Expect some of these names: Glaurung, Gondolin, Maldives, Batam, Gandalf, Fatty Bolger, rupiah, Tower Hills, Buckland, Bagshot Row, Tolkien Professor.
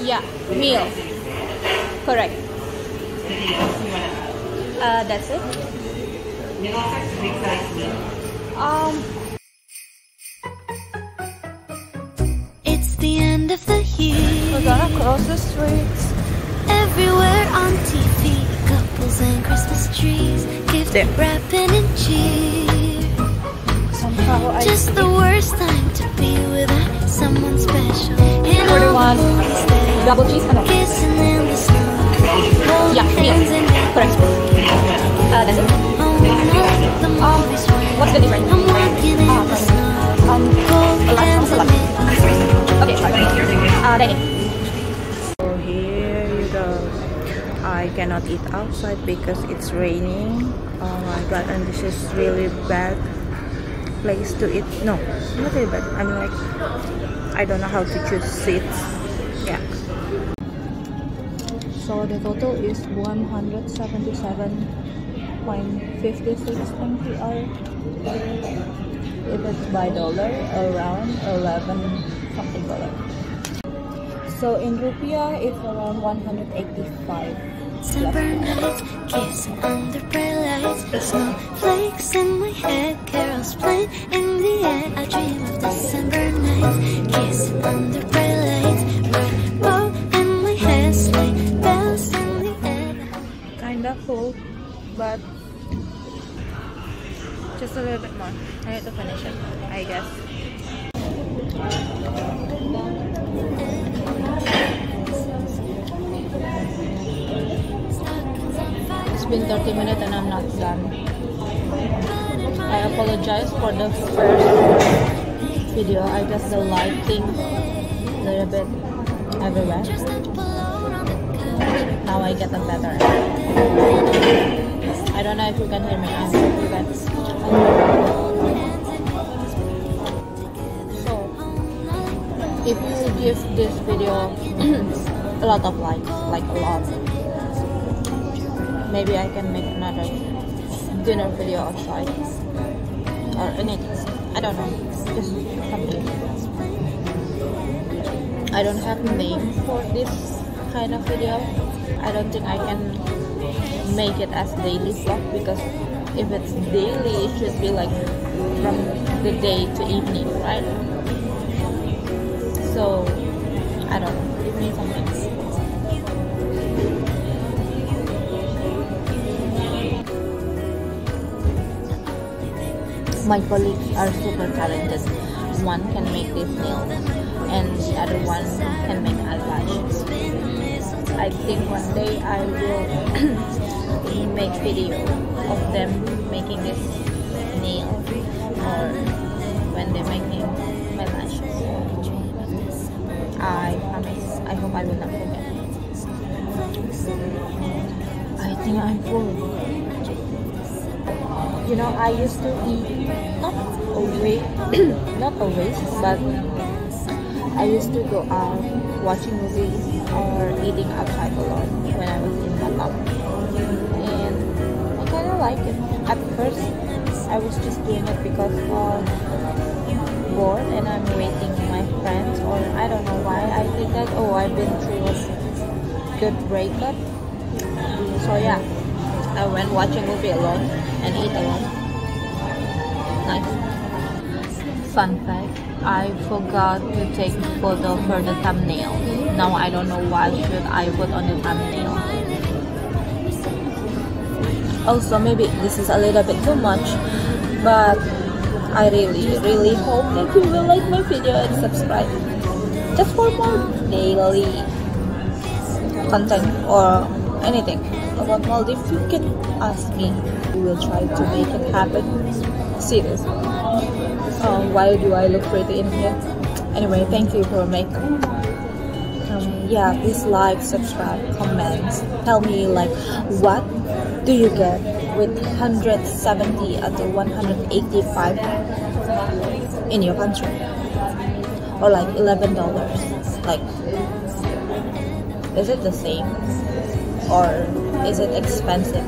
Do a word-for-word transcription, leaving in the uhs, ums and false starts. Yeah, meal. Correct. Uh, that's it. Um. It's the end of the year. We're gonna cross the streets. Everywhere on T V, couples and Christmas trees, gift wrapping and cheer. Somehow I just the worst time to be without someone special. Double cheese and kissing in the snow. Yeah, hands in the correct. Uh, that's it. Um, what's the difference? I'm walking in the snow. Um, hands in the okay, try. Uh, ready. So here you go. I cannot eat outside because it's raining. Oh my god! And this is really bad place to eat. No, not really bad. I'm like, I don't know how to choose seats. Yeah. So the total is one hundred seventy-seven fifty-six M P R. If it's by dollar, around eleven something dollar. So in rupiah, it's around one hundred eighty-five. Sunburn nights, kissing under bright lights, snowflakes in my head, carols playing in the air. I dream of December nights, kissing under bright lights, rainbow in my hair, sleigh bells in the air. Kinda full, but just a little bit more. I need to finish it, I guess. It's been thirty minutes and I'm not done. I apologize for the first video. I guess the lighting a little bit everywhere. Now I get them better. I don't know if you can hear me. I hope you guys. So, if you give this video a lot of likes, like a lot. Maybe I can make another dinner video outside or anything. I don't know. Just something. I don't have name for this kind of video. I don't think I can make it as daily vlog because if it's daily, it should be like from the day to evening, right? So I don't know. Give me some things. My colleagues are super talented. One can make these nails and the other one can make eyelashes. I think one day I will make video of them making this nail or when they're making my lashes. I promise. I hope I will not forget. I think I'm full. You know, I used to eat, not always, not always, but I used to go out watching movies or eating outside a lot when I was in Batam. And I kind of like it. At first, I was just doing it because I'm bored and I'm waiting for my friends, or I don't know why. I think that, oh, I've been through a good breakup. So yeah, I went watching a movie alone and eat alone. Nice. Fun fact, I forgot to take photo for the thumbnail. Now I don't know what should I put on the thumbnail. Also, maybe this is a little bit too much, but I really, really hope that you will like my video and subscribe. Just for more daily content or anything about Maldives, you can ask me. We will try to make it happen. Seriously. Um, why do I look pretty in here? Anyway, thank you for makeup. Um, yeah, please like, subscribe, comment. Tell me like, what do you get with one hundred seventy until one hundred eighty-five in your country? Or like eleven dollars. Like, is it the same? Or is it expensive?